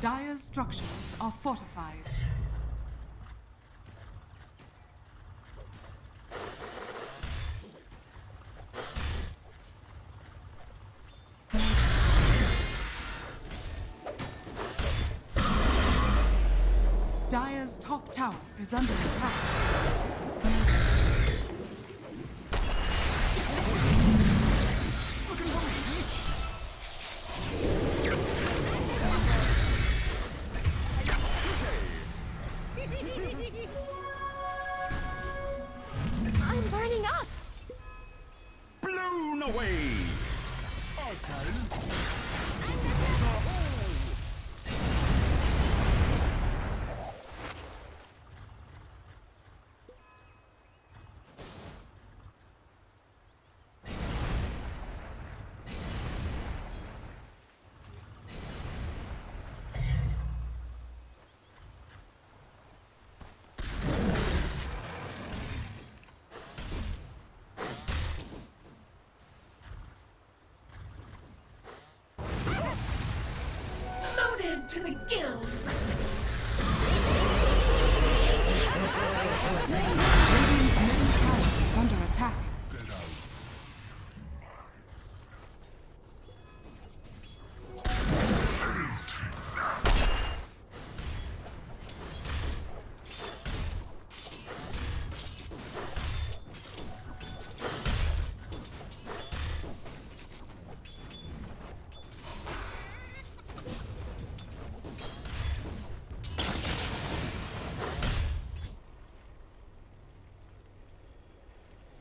Dire's structures are fortified. Dire's top tower is under attack. To the gills! Radiant's middle tower is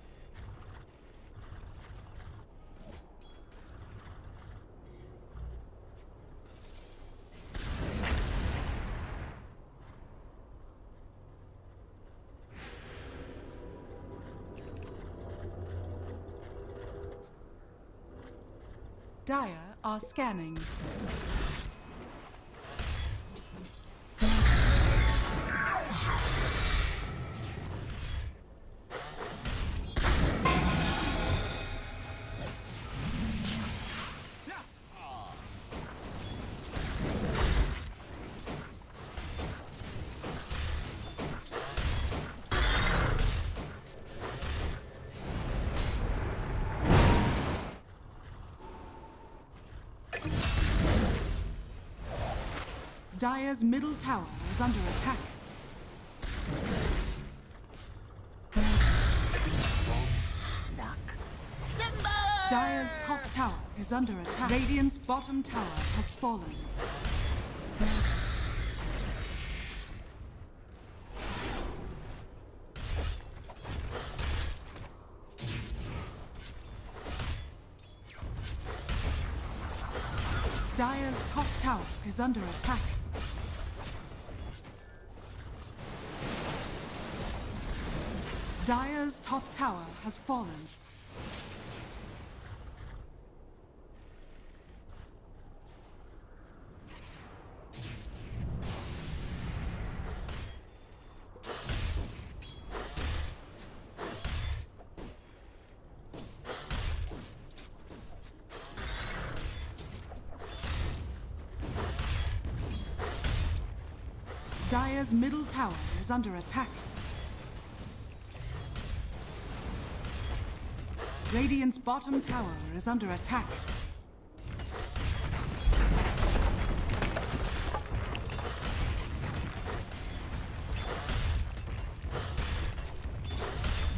under attack. Dire are scanning. Dire's middle tower is under attack. Timber! Dire's top tower is under attack. Radiant's bottom tower has fallen. Dire's top tower is under attack. Dire's top tower has fallen. Dire's middle tower is under attack. Radiant's bottom tower is under attack.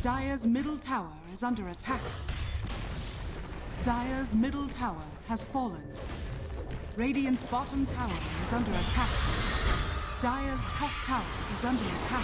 Dire's middle tower is under attack. Dire's middle tower has fallen. Radiant's bottom tower is under attack. Dire's top tower is under attack.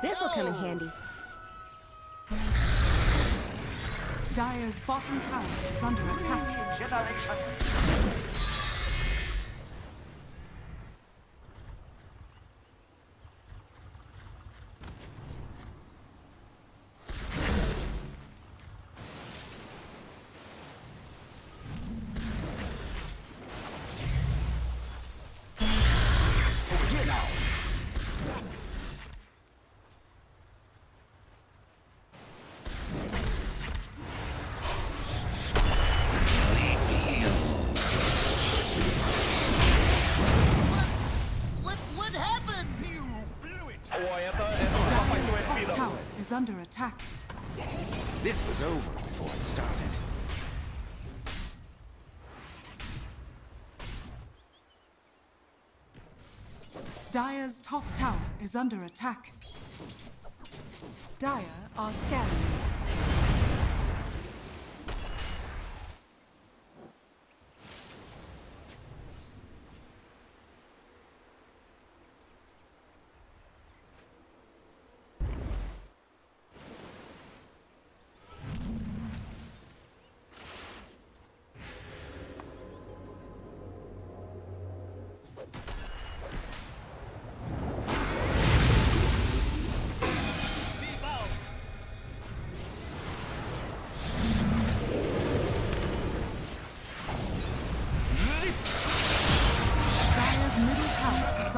This'll come in handy. Dire's bottom tower is under attack. Generation. Is under attack. This was over before it started. Dire's top tower is under attack. Dire are scanning.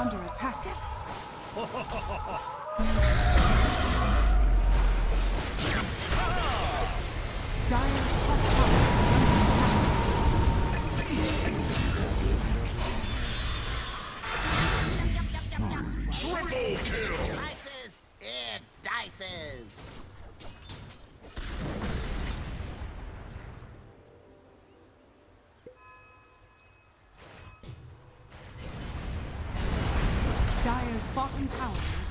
Under attack. Dire's top tower is under attack. Triple kill! Slices! It dices! Dire's bottom tower is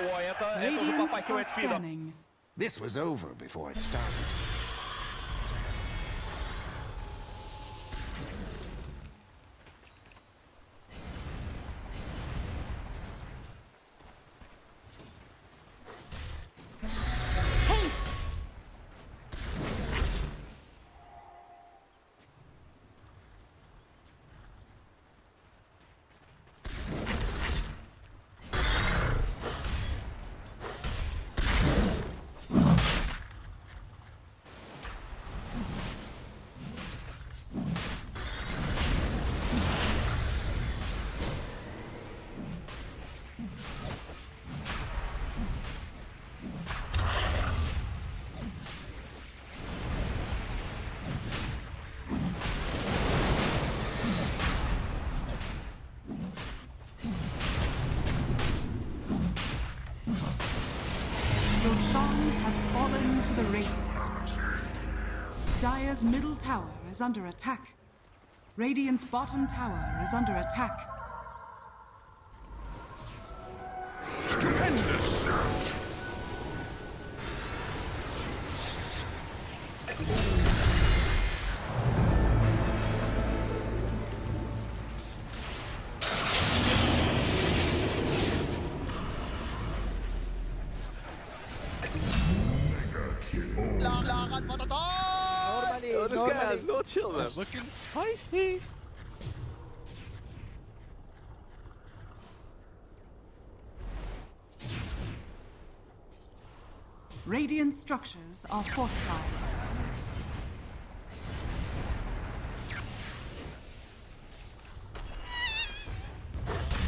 Radiant are scanning. This was over before it started. Dire's middle tower is under attack. Radiant's bottom tower is under attack. Stupendous! That's looking spicy. Radiant structures are fortified.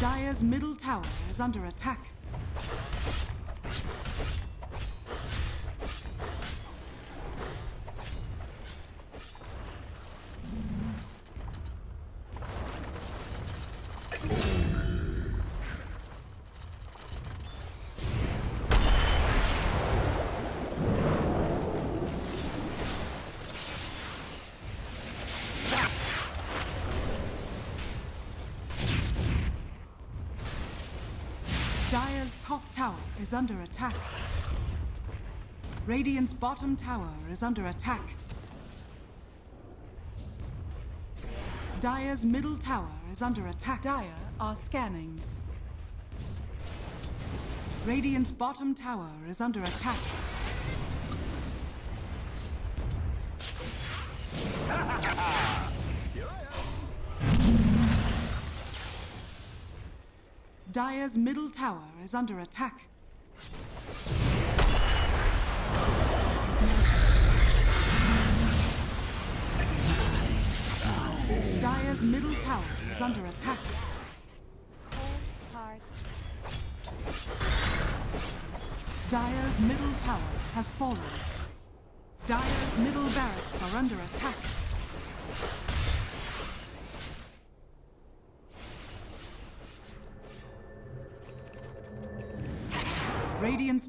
Dire's middle tower is under attack. Dire's top tower is under attack. Radiant's bottom tower is under attack. Dire's middle tower is under attack. Dire are scanning. Radiant's bottom tower is under attack. Dire's middle tower is under attack. Dire's middle tower is under attack. Dire's middle tower has fallen. Dire's middle barracks are under attack. Radiant's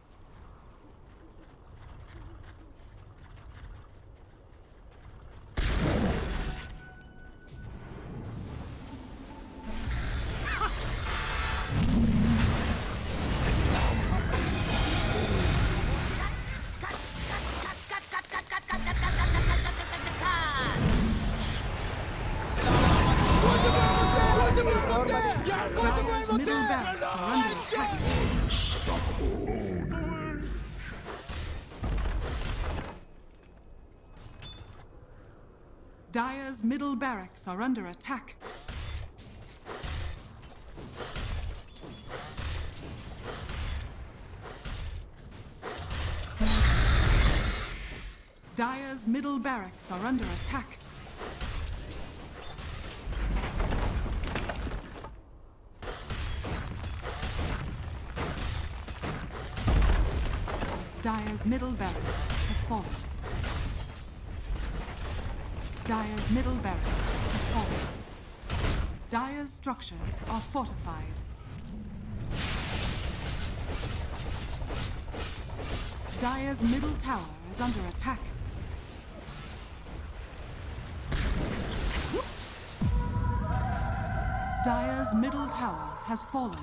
Dire's middle barracks are under attack. Dire's middle barracks are under attack. Dire's middle barracks has fallen. Dire's middle barracks has fallen. Dire's structures are fortified. Dire's middle tower is under attack. Dire's middle tower has fallen.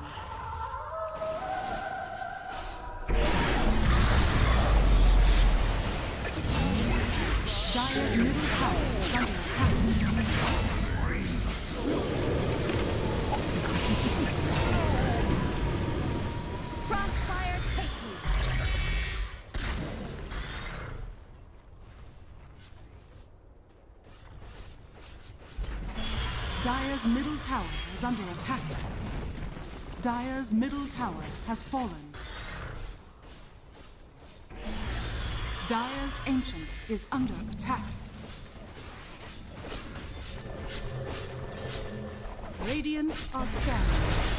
Dire's middle tower is under attack. Dire's middle tower has fallen. Dire's Ancient is under attack. Radiant are scanning.